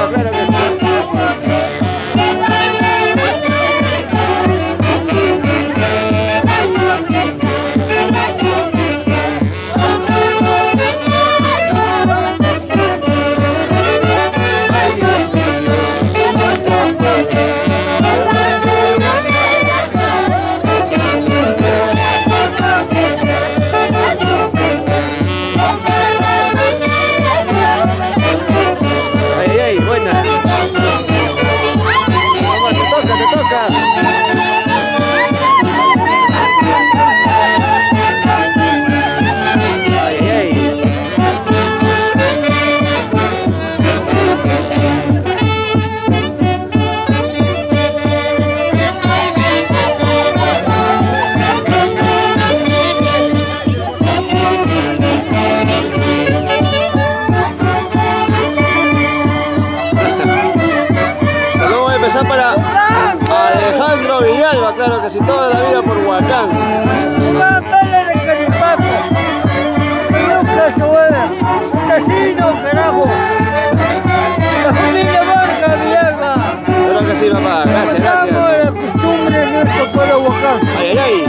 Chacapampa, claro que sí. Villalva, claro que sí, toda la vida por Huacán. Nunca se vuelve. Casino, carajo. La familia Barca, Villalva. Claro que sí, papá. Gracias, gracias. La costumbre de nuestro pueblo Huacán. Ay, ay, ay.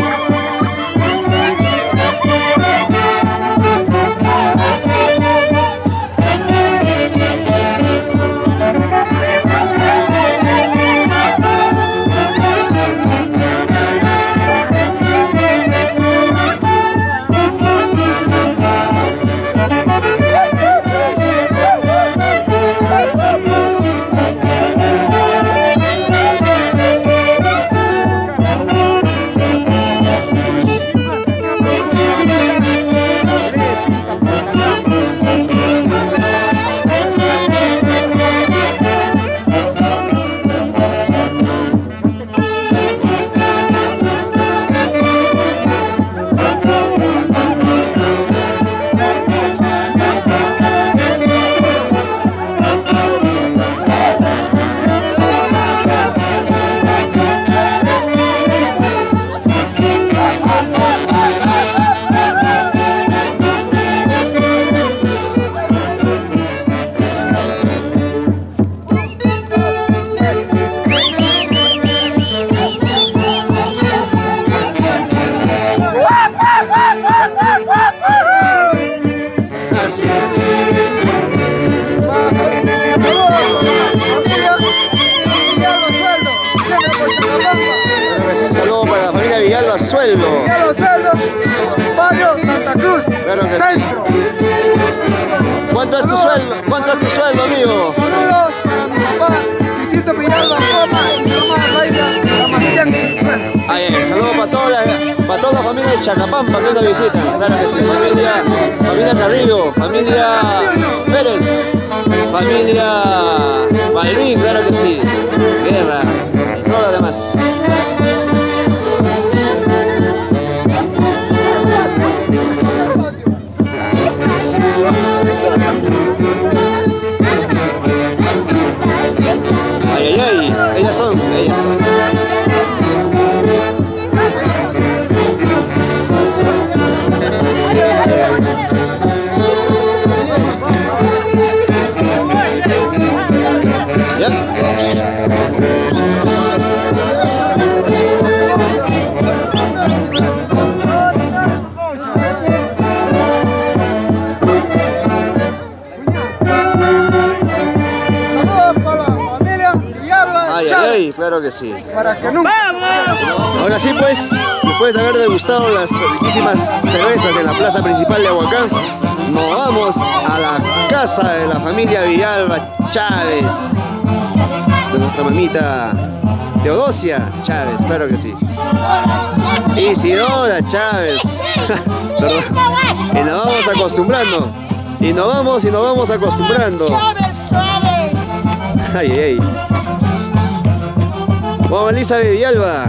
Sueldo. Villalva Sueldo, barrio Santa Cruz, claro que centro. ¿Cuánto es tu sueldo? ¿Cuánto es tu sueldo, amigo? Saludos para mi papá, Luisito Villalva, saludos para toda la familia de Chacapampa que nos visitan, claro que sí, familia Carrillo, familia Pérez, familia Balvin, claro que sí, Guerra y todo lo demás. Ay, ay, ay, ellas son. Claro que sí. Para que nunca. Ahora sí, pues, después de haber degustado las riquísimas cervezas en la plaza principal de Huacán, nos vamos a la casa de la familia Villalva Chávez, de nuestra mamita Teodosia Chávez, claro que sí. Isidora Chávez. Y nos vamos acostumbrando. Y nos vamos acostumbrando. Ay, ay. Vamos, Lisa de Villalva.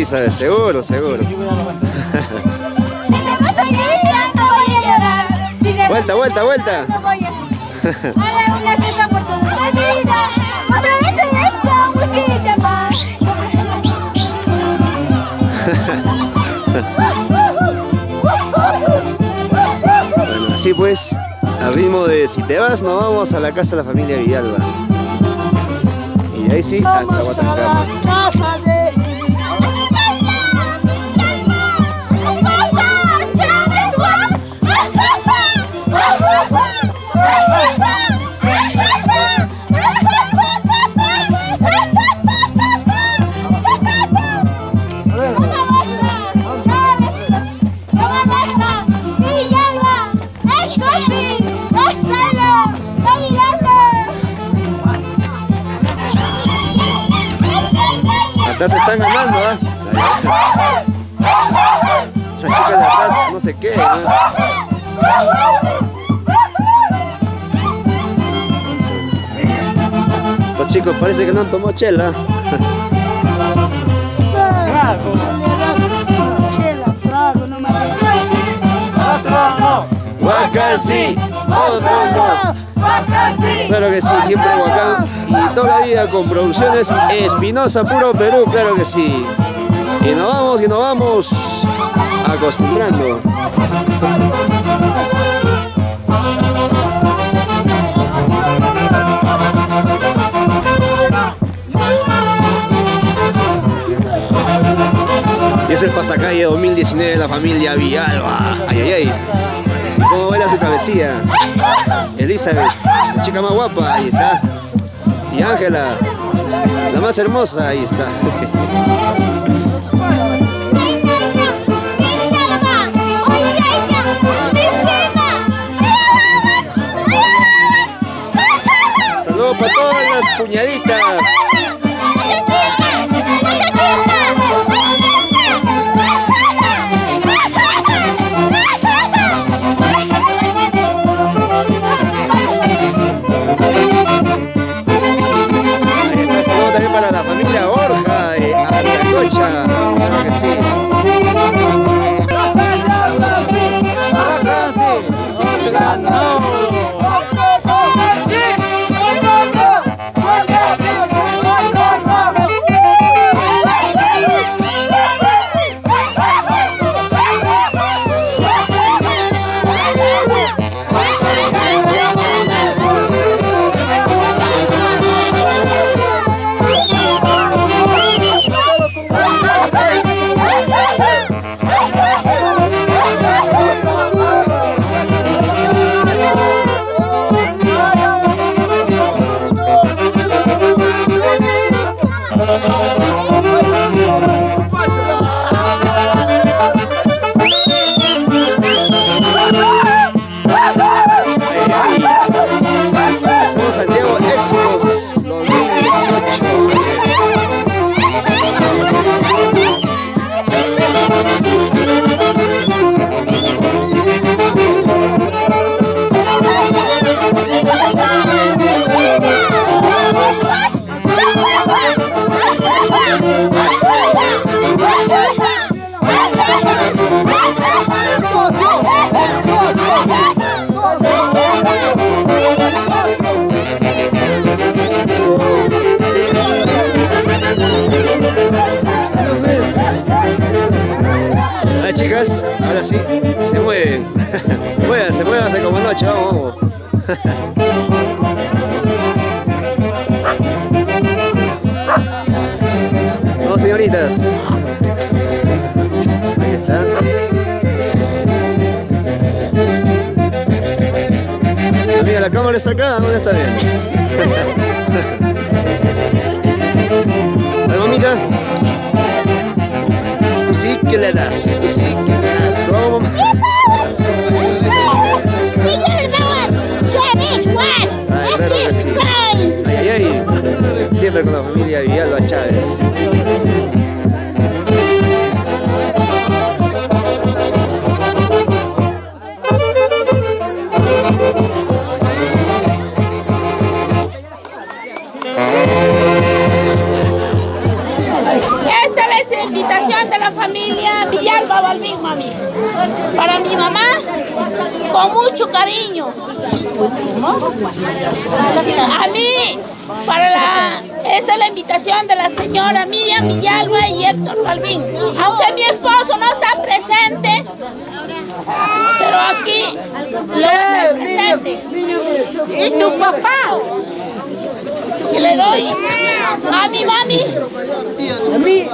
Elizabeth, seguro, seguro. Si te paso llorando, voy a llorar. Si te vuelta, vuelta, vuelta. No voy a sufrir. Haré una fiesta por tu vida. Compromesa en eso, busque y llamar. Bueno, así pues, al ritmo de Si te vas, nos vamos a la casa de la familia Villalva. Y ahí sí, hasta Huatancama. Ya se están ganando, ¿eh? Esas chicas de atrás no se queden, ¿eh? Los chicos parece que no han tomado chela. Huacán sí, otro no. Huacán sí. Claro que sí, siempre Huacán. Y toda la vida con producciones Espinosa, puro Perú, claro que sí. Y nos vamos acostumbrando. Y es el pasacalle 2019 de la familia Villalva. Ay, ay, ay. ¿Cómo baila su cabecilla? Elizabeth, la chica más guapa, ahí está. Y Ángela, la más hermosa, ahí está. Saludos para todas las cuñaditas. Chicas, ahora sí, se mueven. Muévanse, muévanse como noche, vamos, vamos. No, señoritas. Ahí están. Amiga, la cámara está acá, ¿dónde está bien? ¿La mamita? ¿Qué le das? ¿Tú sí que le das? ¡Oh, mamá! ¡Ay, ay, ay! Siempre con la familia Villalva Chávez. ¡Esta es la invitación! para mi mamá, con mucho cariño. A mí, esta es la invitación de la señora Miriam Villalva y Héctor Calvín. Aunque mi esposo no está presente, pero aquí lo hace presente. Y tu papá. Y le doy a mi mami. A mí.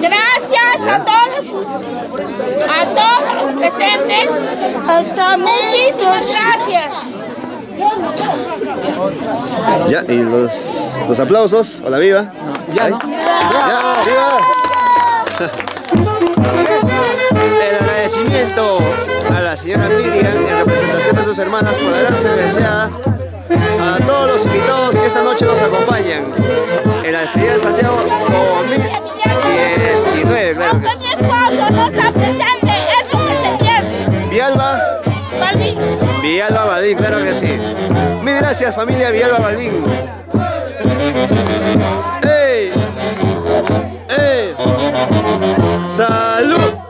Gracias a todos los presentes. Muchísimas gracias. Ya, y los aplausos. Hola, viva. Ya, ¿no? Ya, viva. El agradecimiento a la señora Miriam en representación de sus hermanas por la gran cerveceada, a todos los invitados que esta noche nos acompañan en la despedida de Santiago 2019, claro que sí. Aunque mi esposo no está presente, eso que se pierde. Villalva. Balvin. Villalva Balvin, claro que sí. Mil gracias, familia Villalva Balvin. ¡Ey! ¡Ey! ¡Salud!